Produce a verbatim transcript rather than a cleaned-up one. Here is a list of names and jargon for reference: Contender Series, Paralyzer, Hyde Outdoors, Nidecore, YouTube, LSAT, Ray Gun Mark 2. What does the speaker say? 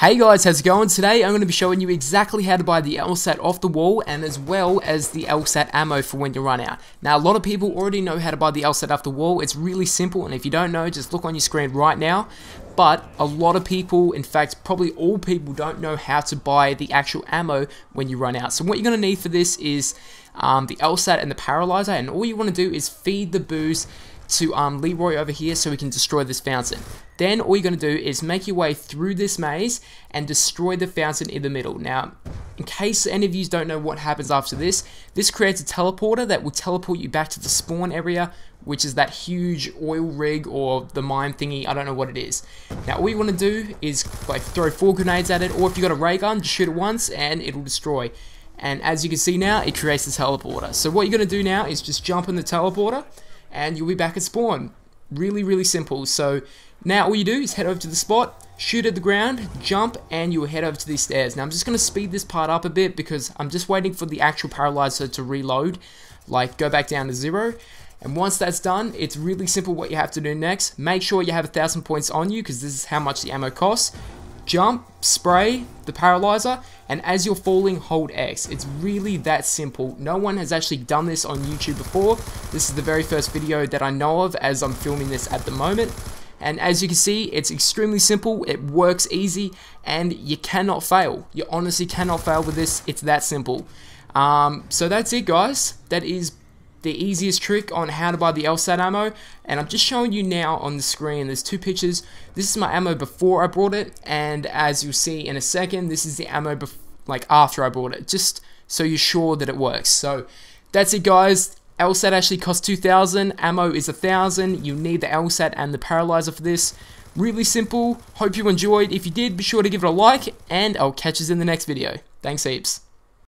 Hey guys, how's it going? Today I'm going to be showing you exactly how to buy the L SAT off the wall and as well as the L SAT ammo for when you run out. Now a lot of people already know how to buy the L SAT off the wall. It's really simple, and if you don't know, just look on your screen right now. But a lot of people, in fact probably all people, don't know how to buy the actual ammo when you run out. So what you're going to need for this is um, the L SAT and the Paralyzer, and all you want to do is feed the booze to um, Leroy over here so we can destroy this fountain. Then all you're going to do is make your way through this maze and destroy the fountain in the middle. Now, in case any of you don't know what happens after this, this creates a teleporter that will teleport you back to the spawn area, which is that huge oil rig or the mine thingy, I don't know what it is. Now, all you want to do is like throw four grenades at it, or if you've got a ray gun, just shoot it once and it'll destroy. And as you can see now, it creates the teleporter. So what you're going to do now is just jump in the teleporter, and you'll be back at spawn. Really, really simple. So now all you do is head over to the spot, shoot at the ground, jump, and you'll head over to these stairs. Now I'm just going to speed this part up a bit because I'm just waiting for the actual Paralyzer to reload, like go back down to zero. And once that's done, it's really simple what you have to do next. Make sure you have a thousand points on you because this is how much the ammo costs. Jump, spray the Paralyzer, and as you're falling, hold X. It's really that simple. No one has actually done this on YouTube before. This is the very first video that I know of as I'm filming this at the moment. And as you can see, it's extremely simple, it works easy, and you cannot fail. You honestly cannot fail with this. It's that simple. Um, so that's it, guys. That is the easiest trick on how to buy the L SAT ammo, and I'm just showing you now on the screen. There's two pictures. This is my ammo before I bought it, and as you'll see in a second, this is the ammo bef like after I bought it, just so you're sure that it works. So that's it, guys. L SAT actually costs two thousand, ammo is a thousand. You need the L SAT and the Paralyzer for this. Really simple. Hope you enjoyed. If you did, be sure to give it a like, and I'll catch you in the next video. Thanks heaps.